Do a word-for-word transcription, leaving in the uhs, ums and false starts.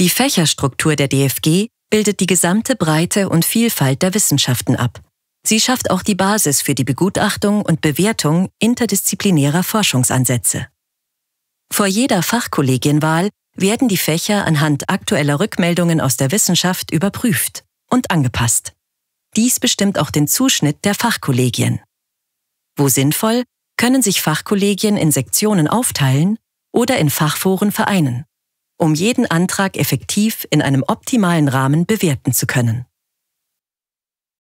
Die Fächerstruktur der D F G bildet die gesamte Breite und Vielfalt der Wissenschaften ab. Sie schafft auch die Basis für die Begutachtung und Bewertung interdisziplinärer Forschungsansätze. Vor jeder Fachkollegienwahl werden die Fächer anhand aktueller Rückmeldungen aus der Wissenschaft überprüft und angepasst. Dies bestimmt auch den Zuschnitt der Fachkollegien. Wo sinnvoll, können sich Fachkollegien in Sektionen aufteilen oder in Fachforen vereinen, um jeden Antrag effektiv in einem optimalen Rahmen bewerten zu können.